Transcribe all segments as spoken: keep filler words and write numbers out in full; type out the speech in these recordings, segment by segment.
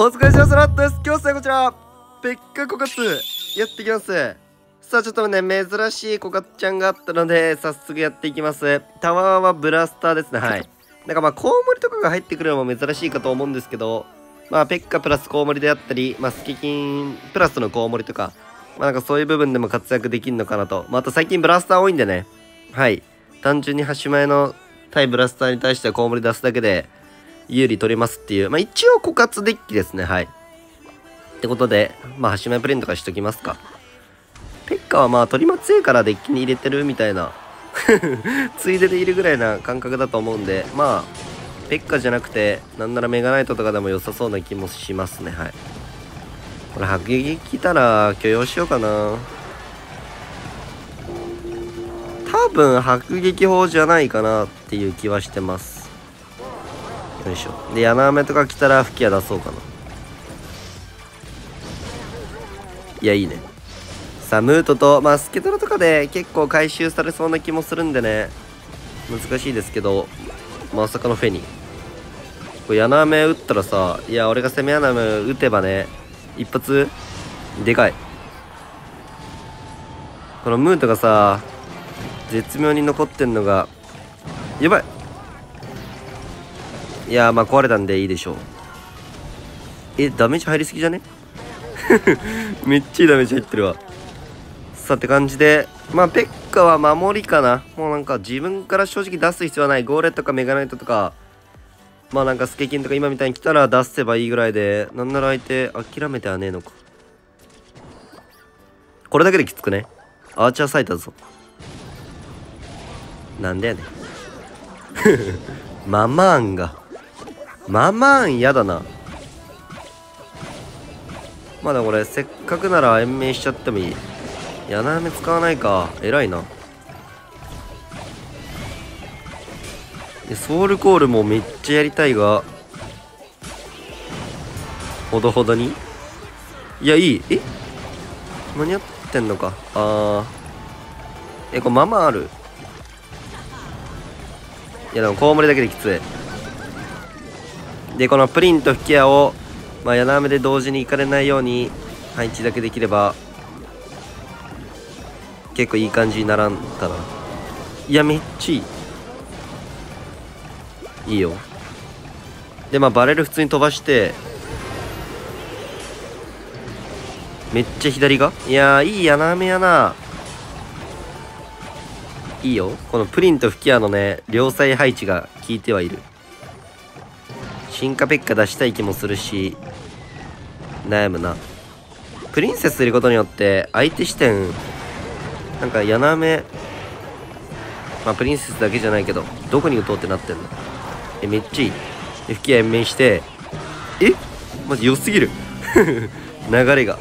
お疲れ様です、ラットです。今日はこちら、ペッカこかつやっていきます。さあ、ちょっとね、珍しいこかつちゃんがあったので、早速やっていきます。タワーはブラスターですね、はい。なんかまあ、コウモリとかが入ってくるのも珍しいかと思うんですけど、まあ、ペッカプラスコウモリであったり、まあ、スケキンプラスのコウモリとか、まあなんかそういう部分でも活躍できるのかなと。まあ、あと最近ブラスター多いんでね、はい。単純に端前の対ブラスターに対してはコウモリ出すだけで、有利取れますっていう。まあ、一応枯渇デッキですね。はい。ってことで、まあ、はしまいプレインとかしときますか。ペッカはまあ、取りまつえからデッキに入れてるみたいな、ついででいるぐらいな感覚だと思うんで、まあ、ペッカじゃなくて、なんならメガナイトとかでも良さそうな気もしますね。はい。これ、迫撃来たら許容しようかな。多分、迫撃砲じゃないかなっていう気はしてます。よいしょ。で、穴雨とか来たら吹き矢出そうかな。いや、いいね。さあ、ムートと、まあ、スケトラとかで結構回収されそうな気もするんでね。難しいですけど、まさかのフェニー。これ、穴雨打ったらさ、いや、俺が攻め穴雨打てばね、一発、でかい。このムートがさ、絶妙に残ってんのが、やばい！いやー、まあ壊れたんでいいでしょう。え、ダメージ入りすぎじゃね？めっちゃいいダメージ入ってるわ。さあって感じで、まあペッカは守りかな。もうなんか自分から正直出す必要はない。ゴーレットかメガナイトとか、まあなんかスケキンとか今みたいに来たら出せばいいぐらいで、なんなら相手諦めてはねえのか。これだけできつくね。アーチャー咲いたぞ。なんだよね。ママーンが。ママーン嫌だな。まだこれせっかくなら延命しちゃってもいい。やなめ使わないか。偉いな。ソウルコールもめっちゃやりたいが、ほどほどに。いや、いい。え、間に合ってんのか。あー。え、これママある。いや、でもコウモリだけできつい。で、このプリンと吹き矢を、まあ、矢の雨で同時に行かれないように配置だけできれば結構いい感じにならんかな。いや、めっちゃいい。いいよ。で、まあ、バレル普通に飛ばしてめっちゃ左が、いやー、いい矢の雨やな。いいよ。このプリンと吹き矢のね、両サイ配置が効いてはいる。進化ペッカ出したい気もするし、悩むな。プリンセスいることによって、相手視点、なんか、やなめ、まあ、プリンセスだけじゃないけど、どこに打とうってなってんの。え、めっちゃいい。で、吹き矢延命して、え？マジ良すぎる。流れが。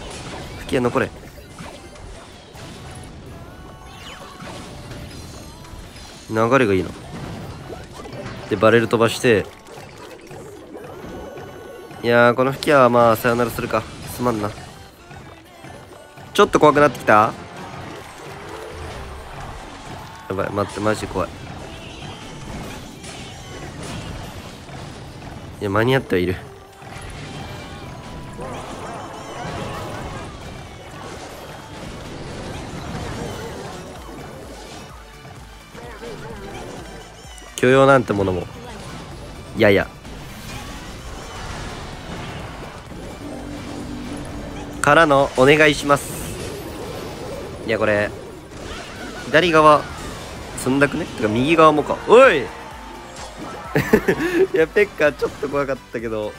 吹き矢残れ。流れがいいな。で、バレル飛ばして、いやー、この吹き矢はまあさよならするか。すまんな。ちょっと怖くなってきた。やばい、待って、マジで怖い。いや、間に合ってはいる。許容なんてものもいやいやからのお願いします。いや、これ左側積んだくねってか、右側もか。おいいや、ペッカちょっと怖かったけど、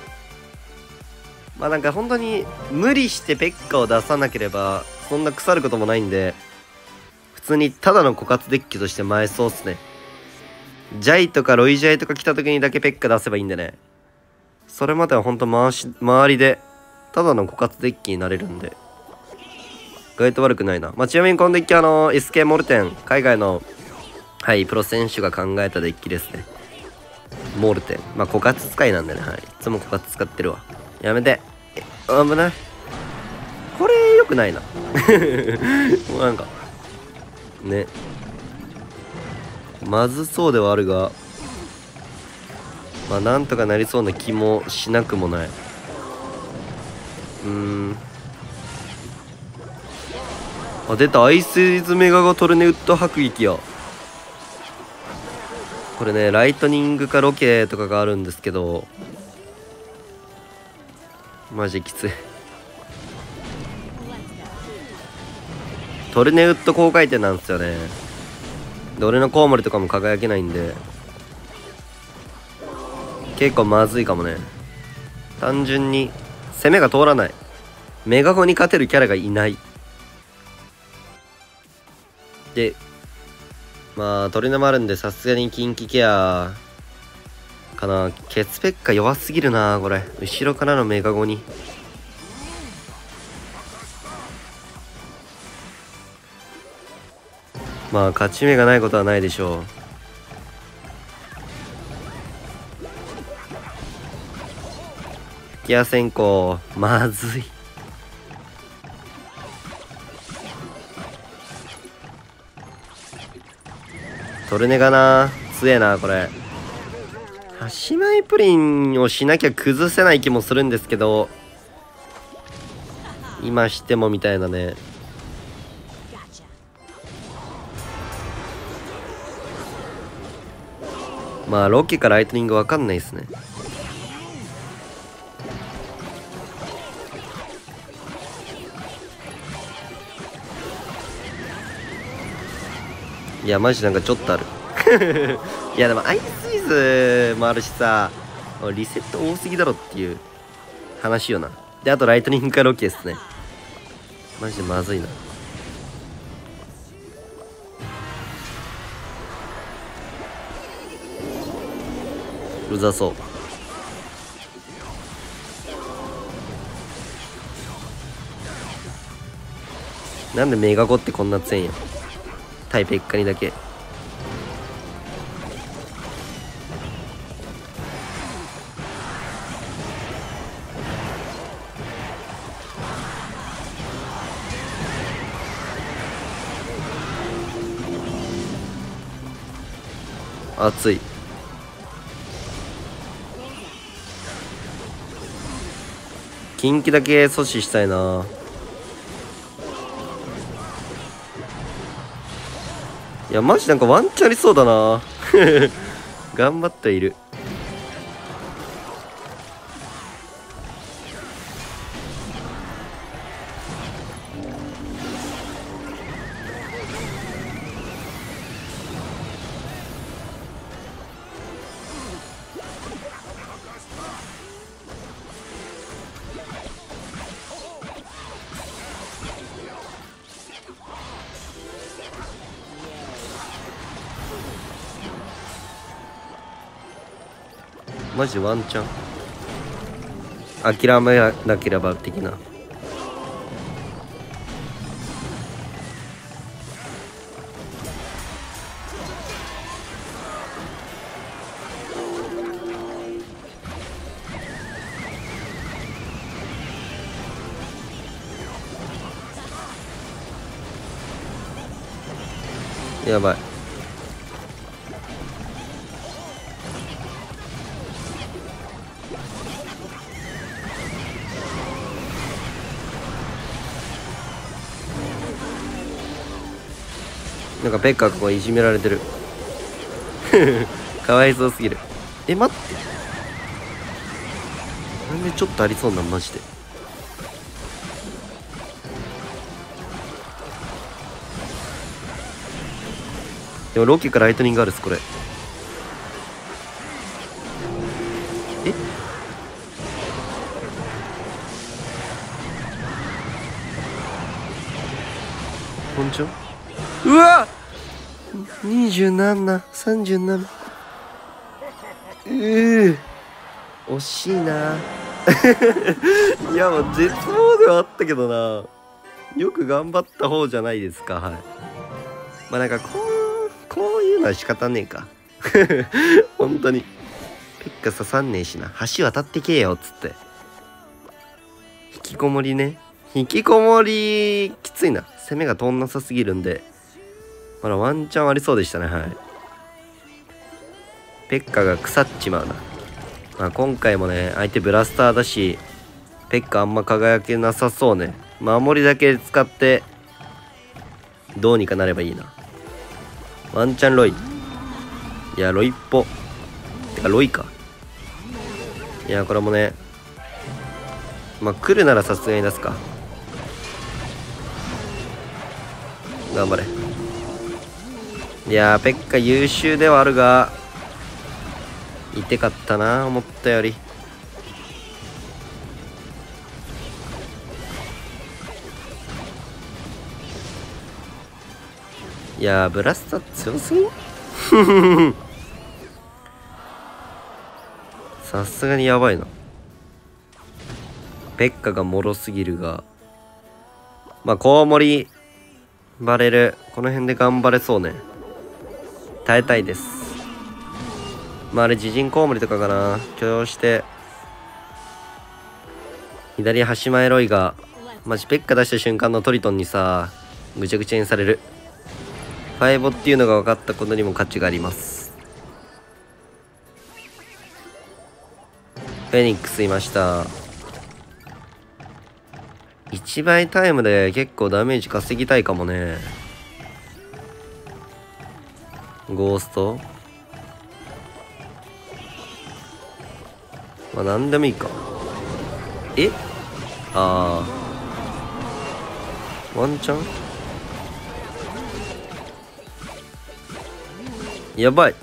まあなんか本当に無理してペッカを出さなければそんな腐ることもないんで、普通にただの枯渇デッキとして前そうっすね。ジャイとかロイジャイとか来た時にだけペッカ出せばいいんでね。それまではほんと回し周りでただの枯渇デッキになれるんで、意外と悪くないな。まあ、ちなみにこのデッキはあの エスケー モルテン、海外の、はい、プロ選手が考えたデッキですね。モルテン、まあ、枯渇使いなんでね、はい、いつも枯渇使ってるわ。やめて。危ない。これ良くないな。もうなんかね、まずそうではあるが、まあなんとかなりそうな気もしなくもない。うん。あ、出た。アイスイズメガがトルネウッド迫撃や。これね、ライトニングかロケとかがあるんですけど、マジきつい。トルネウッド高回転なんですよね。で、俺のコウモリとかも輝けないんで、結構まずいかもね。単純に攻めが通らない。メガホに勝てるキャラがいない。で、まあ、鳥のもあるんで、さすがに近畿ケアかな。ケツペッカ弱すぎるな、これ。後ろからのメガゴに。まあ、勝ち目がないことはないでしょう。ケア先行、まずい。トルネがな、強えな、これ。はしまいプリンをしなきゃ崩せない気もするんですけど、今してもみたいなね。まあ、ロケかライトニングわかんないですね。いや、マジなんかちょっとあるいや、でもアイスイズもあるしさ、リセット多すぎだろっていう話よな。で、あとライトニングかロケですね。マジでまずいな。うざそう。なんでメガゴってこんな強いんや。タイペッカにだけ熱い。近畿だけ阻止したいな。いや、マジなんかワンチャンありそうだな頑張っている。マジワンチャン諦めなければ的な。やばい。なんかペッカーここいじめられてるかわいそうすぎる。え、待って、なんでちょっとありそうな、マジで。でもロケからライトニングあるっす、これ。え、本庁、うわっ、にじゅうなな、さんじゅうなな、うー、惜しいな。いや、もう絶望ではあったけどな。よく頑張った方じゃないですか。はい。まあ、なんかこう、こういうのは仕方ねえか。本当に。ペッカ刺さんねえしな。橋渡ってけえよ、つって。引きこもりね。引きこもり、きついな。攻めが通んなさすぎるんで。まだワンチャンありそうでしたね。はい。ペッカが腐っちまうな。まあ、今回もね、相手ブラスターだし、ペッカあんま輝けなさそうね。守りだけ使ってどうにかなればいいな。ワンチャンロイ。いや、ロイっぽ。てか、ロイか。いや、これもね。まあ、来るならさすがに出すか。頑張れ。いやー、ペッカ優秀ではあるが、痛かったな、思ったより。いやー、ブラスター強すぎん？さすがにやばいな。ペッカが脆すぎるが、まあ、コウモリ、バレル、この辺で頑張れそうね。耐えたいです。まあ、あれ、自陣コウモリとかかな。許容して、左端前ロイが、マジペッカ出した瞬間のトリトンにさ、ぐちゃぐちゃにされる。ファイボっていうのが分かったことにも価値があります。フェニックスいました。いちばいタイムで結構ダメージ稼ぎたいかもね。ゴースト、まあ何でもいいか。え、ああ、ワンチャン、やばい。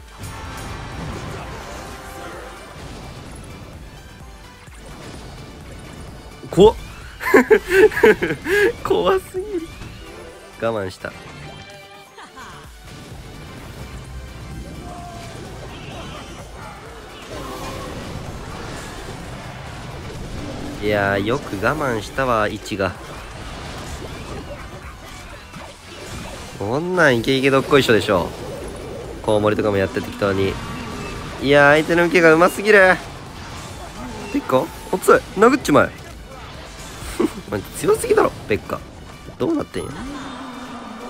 怖っ怖すぎる。我慢した。いやー、よく我慢したわ。位置がこんなんイケイケどっこいしょでしょ。コウモリとかもやって適当に。いやー、相手の受けがうますぎる。ペッカおつい殴っちまえ強すぎだろペッカ。どうなってんや。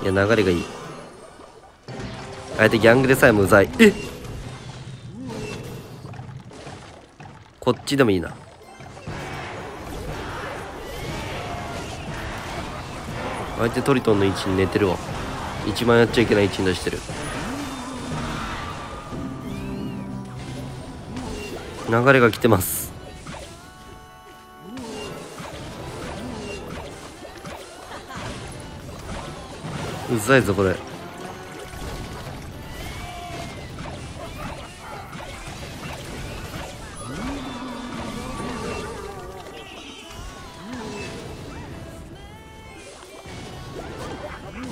いや、流れがいい。相手ギャングでさえもうざい。えっ、こっちでもいいな。相手トリトンの位置に寝てるわ。一番やっちゃいけない位置に出してる。流れが来てます。うざいぞこれ。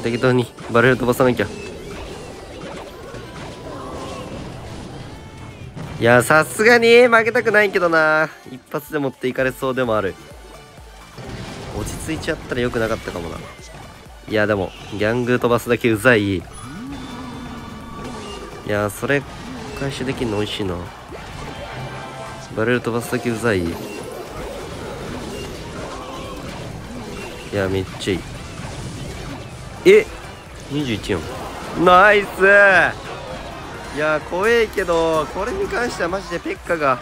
適当にバレル飛ばさなきゃ。いや、さすがに負けたくないけどな。一発で持っていかれそうでもある。落ち着いちゃったらよくなかったかもな。いや、でもギャング飛ばすだけうざい。いや、それ回収できるの美味しいな。バレル飛ばすだけうざい。いや、めっちゃいい。え、にじゅういちよん、ナイス。いやー、怖えけど、これに関してはマジでペッカが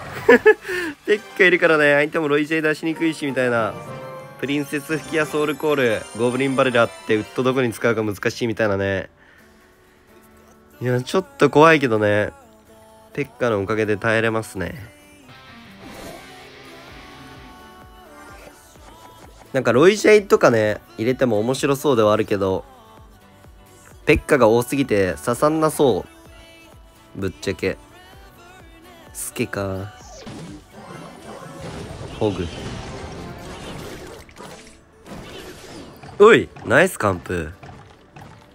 ペッカいるからね。相手もロイジェイ出しにくいしみたいな。プリンセス吹きやソウルコール、ゴブリンバレルあって、ウッドどこに使うか難しいみたいなね。いや、ちょっと怖いけどね、ペッカのおかげで耐えれますね。なんかロイジェイとかね入れても面白そうではあるけど、ペッカが多すぎて刺さんなそう。ぶっちゃけスケかホグ。おい、ナイス完封。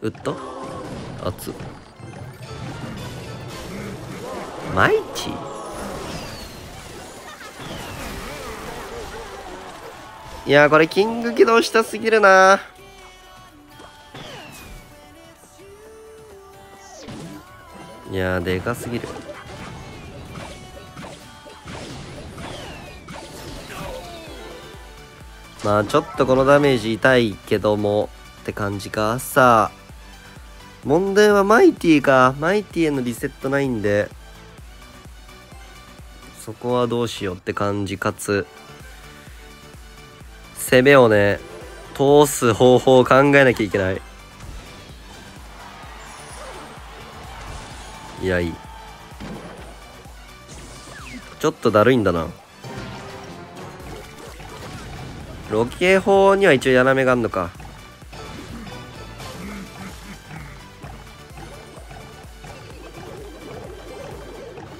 打った？熱っマイチ。いやー、これキング起動したすぎるな。いやー、でかすぎる。まあちょっとこのダメージ痛いけどもって感じか。さあ問題はマイティか。マイティへのリセットないんで、そこはどうしようって感じ。かつ攻めをね通す方法を考えなきゃいけない。いや、いい、ちょっとだるいんだな。ロケ砲には一応やらめがあんのか。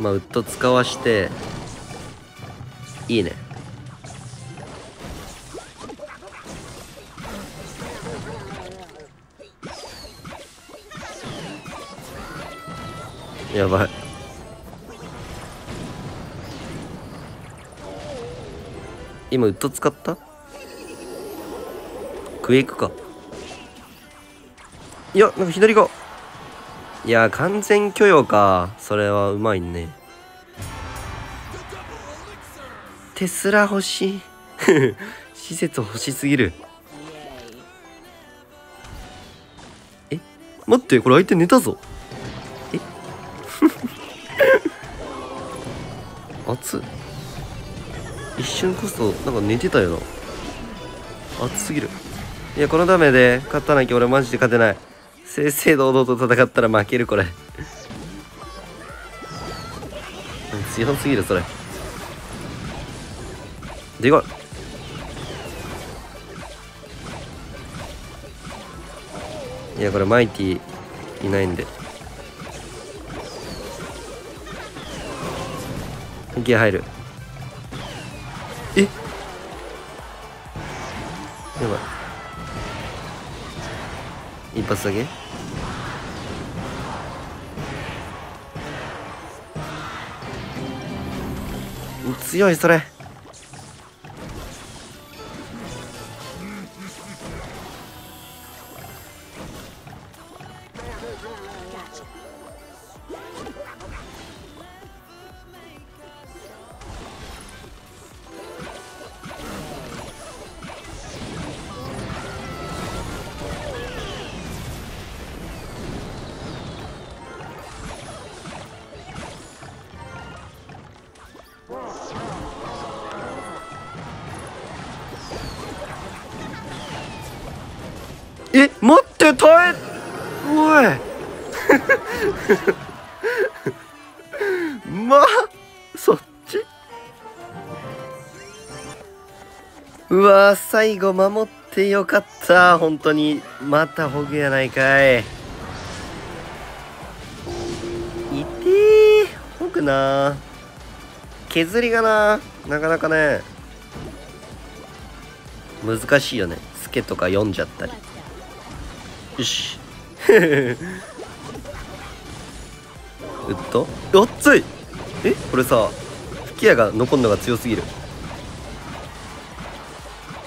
まあウッド使わしていいね。やばい。今ウッド使った？クエイクか。いや、なんか左が。いや、完全許容か。それはうまいね。テスラ欲しい。施設欲しすぎる。え、待って、これ相手寝たぞ。え熱っ。一瞬こそ、なんか寝てたよな。熱すぎる。いや、このダメで勝たなきゃ俺マジで勝てない。正々堂々と戦ったら負けるこれ。強すぎるそれ。でかい。いや、これマイティいないんで。ギア入る。え、やばい。一発だけ。強いそれ。え、待って、耐え、おい。まあ、そっち。うわー、最後守ってよかった、本当に。またホグやないかい。いてー、ホグなー。削りがなー、なかなかね。難しいよね、スケとか読んじゃったり。よし。うっと、おっつい。え、これさ、吹き矢が残るのが強すぎる。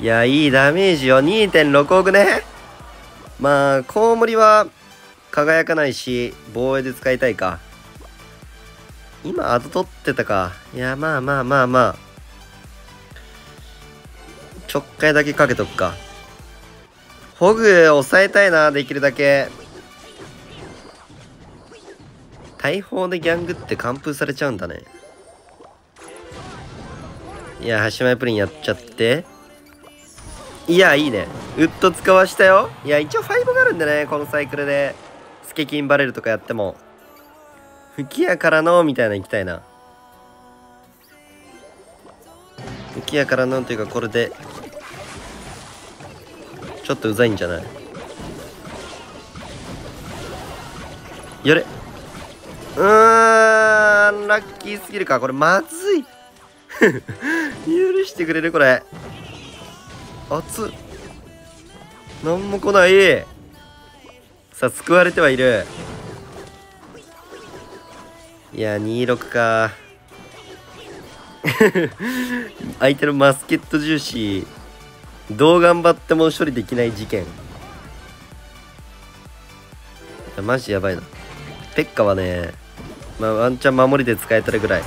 いや、いいダメージよ。 にてんろくおくね。まあコウモリは輝かないし、防衛で使いたいか。今後取ってたか。いや、まあまあまあまあ、ちょっかいだけかけとくか。ホグ抑えたいな、できるだけ。大砲でギャングって完封されちゃうんだね。いや、はしまいプリンやっちゃって。いや、いいね。ウッド使わしたよ。いや、一応ごがあるんでね、このサイクルでスケキンバレルとかやっても吹き矢からのみたいなのいきたいな。吹き矢からのというか、これでちょっとうざいんじゃない？やれ。うーん、ラッキーすぎるかこれ。まずい。許してくれるこれ。熱っ。なんも来ない。さあ、救われてはいる。いや、にじゅうろくか。相手のマスケット重視、どう頑張っても処理できない事件。マジやばいな。ペッカはね、まあ、ワンチャン守りで使えたらぐらい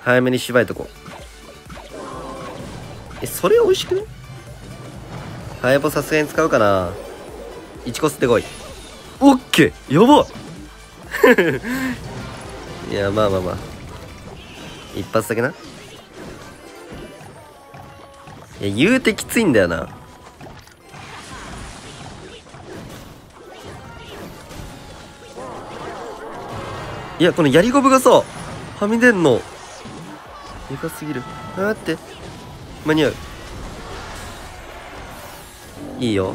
早めにしばいとこ。え、それ美味しくね。ハヤボさすがに使うかな。いちコスでこい。オッケー、やばい。いや、まあまあまあ、一発だけな。いや、言うてきついんだよな。いや、このやりゴブがさ、はみ出んのでかすぎる。あーって、間に合う。いいよ。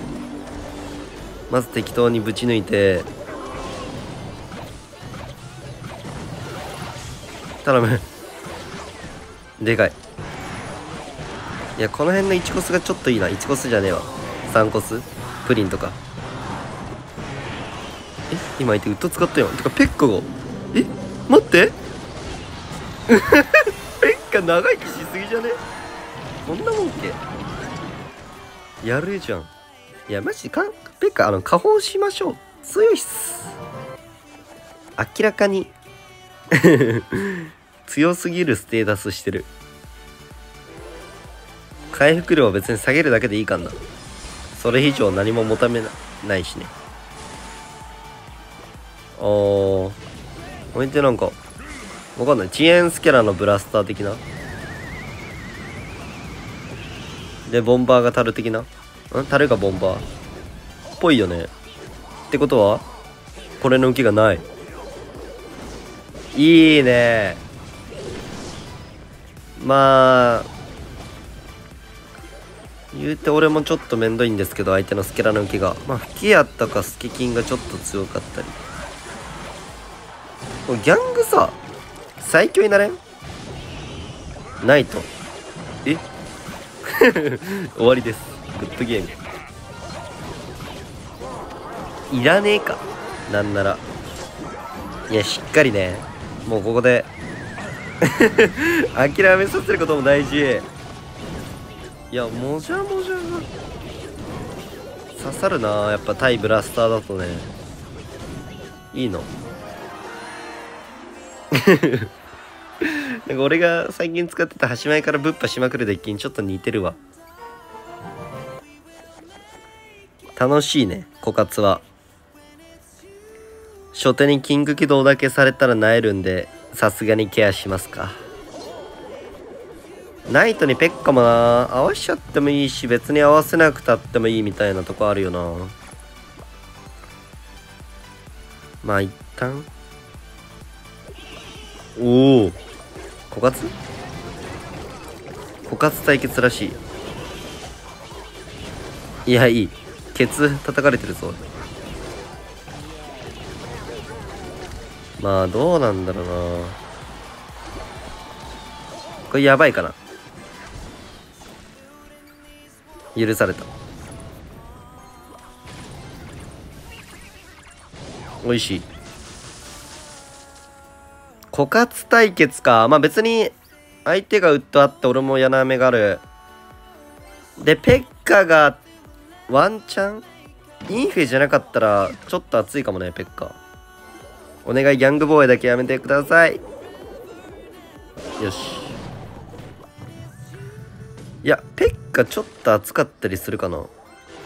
まず適当にぶち抜いて。頼む。でかい。いや、この辺のいちコスがちょっといいな。いちコスじゃねえわ。さんコスプリンとか。え、今相手ウッド使ったよ。てかペッカが、え、待って。ペッカ長生きしすぎじゃね？こんなもんっけ？やるじゃん。いやマジか、ペッカあの下方しましょう。強いっす。明らかに強すぎるステータスしてる。回復量は別に下げるだけでいいかんな。それ以上何も求めないしね。あー、おいてなんかわかんない。遅延スキャラのブラスター的なで、ボンバーがタル的な、ん、タルがボンバーっぽいよね。ってことはこれの受けがない。いいね。まあ言うて俺もちょっとめんどいんですけど、相手のスケラの受けが、まあフケやったかスケキンがちょっと強かったり。これギャングさ最強になれん？ないとえ終わりです。グッドゲームいらねえかなんなら。いやしっかりね、もうここで諦めさせることも大事。いや、もじゃもじゃが刺さるな。やっぱ対ブラスターだとね、いいの。なんか俺が最近使ってた端前からぶっぱしまくるデッキにちょっと似てるわ。楽しいね、枯渇は。初手にキング起動だけされたら萎えるんで、さすがにケアしますか。ナイトにペッカもな、合わしちゃってもいいし、別に合わせなくたってもいいみたいなとこあるよな。まあ一旦、おお枯渇枯渇対決らしい。いや、いいケツ叩かれてるぞ。まあどうなんだろうな、これやばいかな。許された。おいしい。枯渇対決か。まあ別に相手がウッドあって、俺も柳雨があるで、ペッカがワンチャンインフェじゃなかったらちょっと熱いかもね。ペッカお願い、ギャング防衛だけやめてください。よし。いやペッカちょっと熱かったりするかな。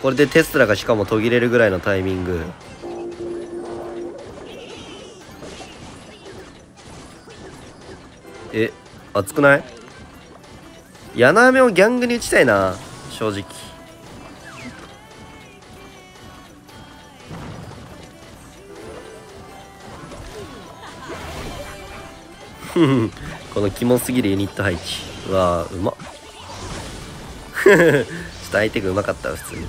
これでテスラがしかも途切れるぐらいのタイミング。え、熱くない？柳雨をギャングに打ちたいな、正直。このキモすぎるユニット配置はうまっ。ちょっと相手がうまかったわ普通に。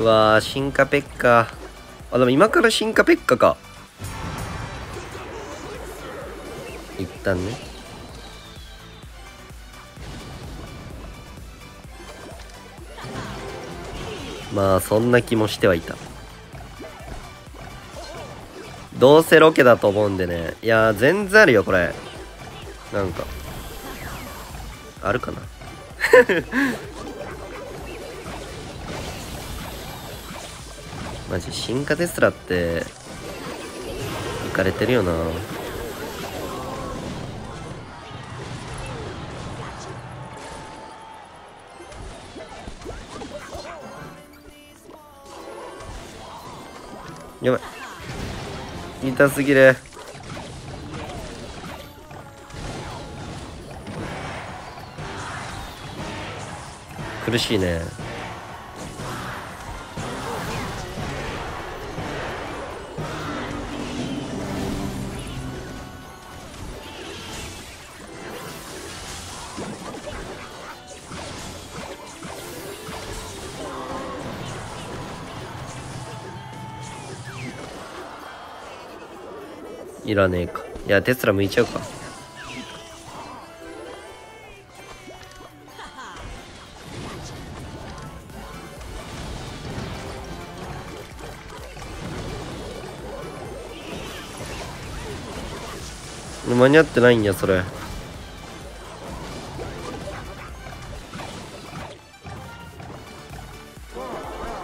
うわー、進化ペッカ。あ、でも今から進化ペッカか。一旦ね。まあそんな気もしてはいた。どうせロケだと思うんでね。いやー全然あるよこれ。なんかあるかな。マジ進化テスラっていかれてるよな。やばい痛すぎる。苦しいね。いらねえか。いや、テスラ向いちゃうか。間に合ってないんや、それ。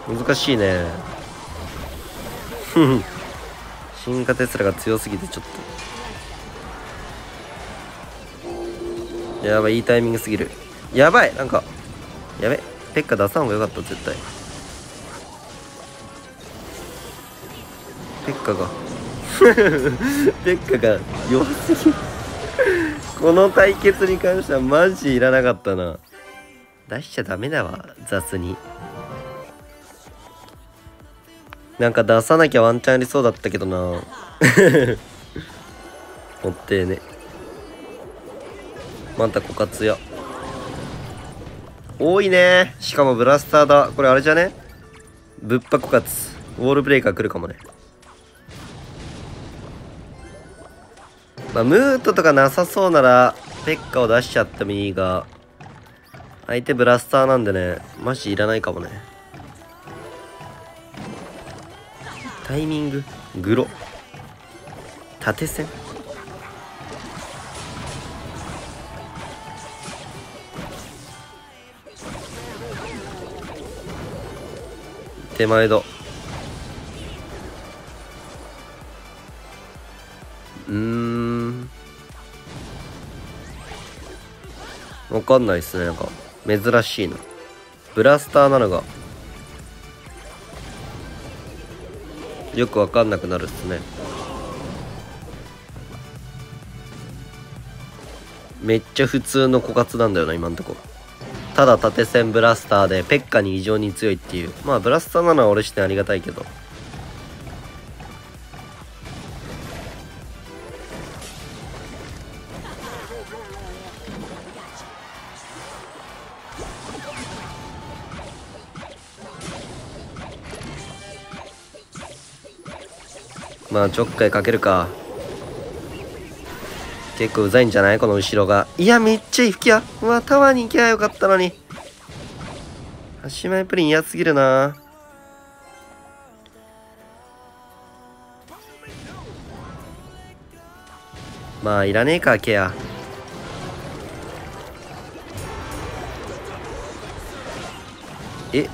難しいね。ふふ進化テスラが強すぎてちょっとやばい。いいタイミングすぎる。やばい。なんかやべ、ペッカ出さん方がよかった。絶対ペッカがペッカが弱すぎるこの対決に関してはマジいらなかったな。出しちゃダメだわ、雑に。なんか出さなきゃワンチャンありそうだったけどなもってえね。また枯渇や多いね。しかもブラスターだ。これあれじゃね、ぶっぱ枯渇ウォールブレイカー来るかもね。まあムートとかなさそうならペッカを出しちゃってもいいが、相手ブラスターなんでね、マジいらないかもね。タイミンググロ縦線手前だ。うーん、わかんないっすね。なんか珍しいな、ブラスターなのがよくわかんなくなるっすね。めっちゃ普通の枯渇なんだよな今んとこ。ただ縦線ブラスターでペッカに異常に強いっていう。まあブラスターなのは俺してありがたいけど、まあちょっかいかけるか。結構うざいんじゃないこの後ろが。いやめっちゃいい吹き矢。うわタワーに行けばよかったのに。はち枚プリン嫌すぎるな。まあいらねえかケア。え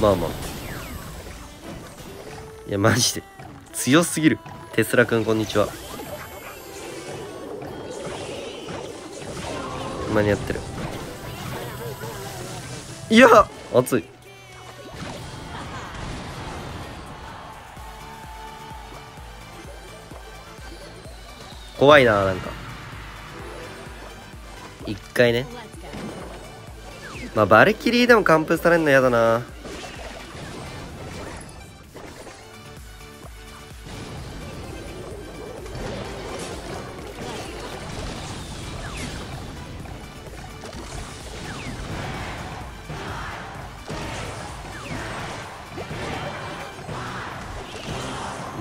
まあまあ、いやマジで強すぎる。テスラくんこんにちは。間に合ってる。いや熱い。怖いな。なんか一回ね、まあバルキリーでも完封されんのやだな。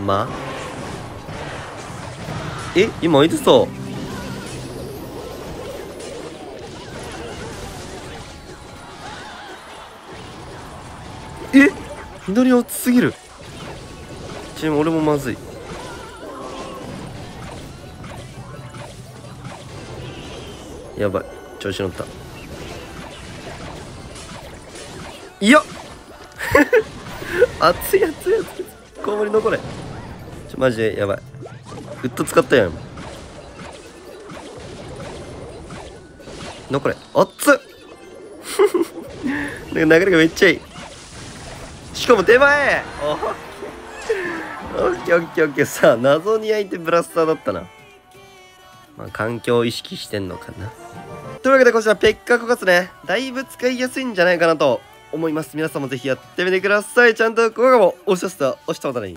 まえ今いつそう、え左落ちすぎる。ちなみに俺もまずい。やばい調子乗った。いや熱い熱い熱い。こぼれ残れマジでやばい。フット使ったやん。残れあっつなんか流れがめっちゃいい。しかも手前オッケーオッケーオッケー。さあ謎に焼いてブラスターだったな。まあ、環境を意識してんのかな。というわけでこちらペッカコカツね、だいぶ使いやすいんじゃないかなと思います。皆さんもぜひやってみてください。ちゃんと動画も押しとした押したことない。